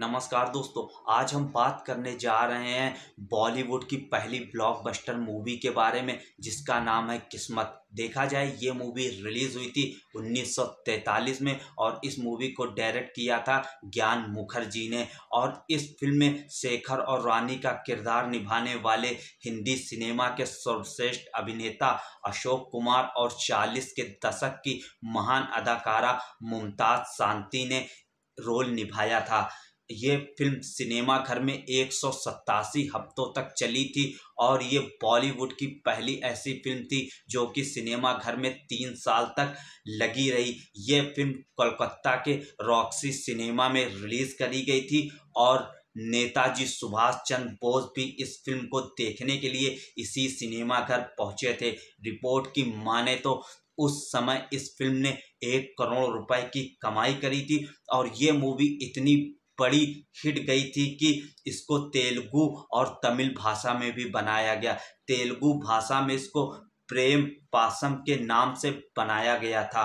नमस्कार दोस्तों, आज हम बात करने जा रहे हैं बॉलीवुड की पहली ब्लॉकबस्टर मूवी के बारे में जिसका नाम है किस्मत। देखा जाए ये मूवी रिलीज़ हुई थी 1943 में और इस मूवी को डायरेक्ट किया था ज्ञान मुखर्जी ने। और इस फिल्म में शेखर और रानी का किरदार निभाने वाले हिंदी सिनेमा के सर्वश्रेष्ठ अभिनेता अशोक कुमार और 40 के दशक की महान अदाकारा मुमताज शांति ने रोल निभाया था। ये फिल्म सिनेमा घर में 187 हफ्तों तक चली थी और ये बॉलीवुड की पहली ऐसी फिल्म थी जो कि सिनेमा घर में 3 साल तक लगी रही। ये फिल्म कोलकाता के रॉक्सी सिनेमा में रिलीज़ करी गई थी और नेताजी सुभाष चंद्र बोस भी इस फिल्म को देखने के लिए इसी सिनेमा घर पहुँचे थे। रिपोर्ट की माने तो उस समय इस फिल्म ने 1 करोड़ रुपए की कमाई करी थी और ये मूवी इतनी बड़ी हिट गई थी कि इसको तेलुगु और तमिल भाषा में भी बनाया गया। तेलुगु भाषा में इसको प्रेम पासम के नाम से बनाया गया था।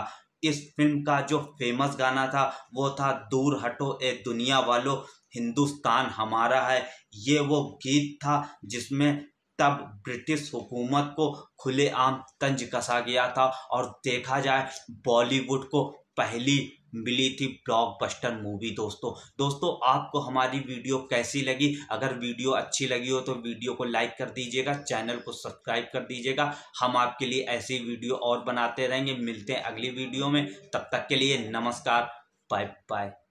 इस फिल्म का जो फेमस गाना था वो था दूर हटो ए दुनिया वालो हिंदुस्तान हमारा है। ये वो गीत था जिसमें तब ब्रिटिश हुकूमत को खुलेआम तंज कसा गया था और देखा जाए बॉलीवुड को पहली मिली थी ब्लॉकबस्टर मूवी। दोस्तों आपको हमारी वीडियो कैसी लगी? अगर वीडियो अच्छी लगी हो तो वीडियो को लाइक कर दीजिएगा, चैनल को सब्सक्राइब कर दीजिएगा। हम आपके लिए ऐसी वीडियो और बनाते रहेंगे। मिलते हैं अगली वीडियो में, तब तक के लिए नमस्कार, बाय बाय।